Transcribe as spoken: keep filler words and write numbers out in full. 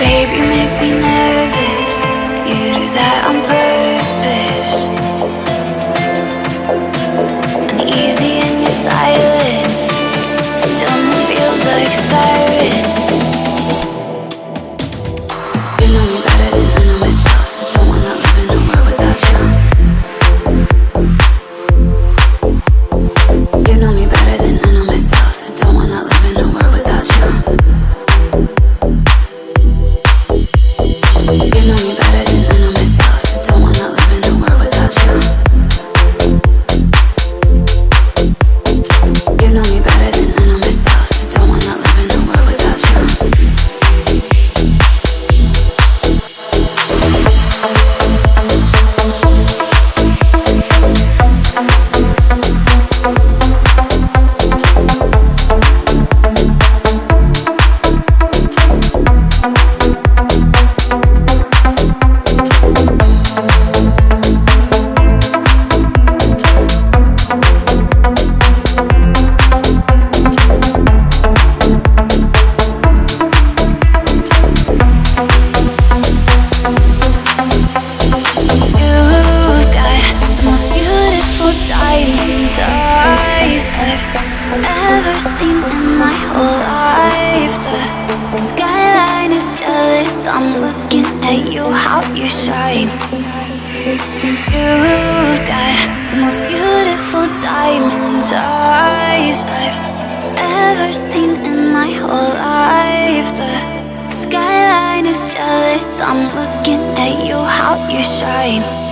Baby, you make me nervous. You do that on purpose. Uneasy in your silence. Stillness feels like sirens. You know you got it, I know myself. I don't wanna live in a world without you. You know me better than I know myself. I don't wanna live in a world without you. I'm looking at you, how you shine. You've got the most beautiful diamond eyes I've ever seen in my whole life. The skyline is jealous. I'm looking at you, how you shine.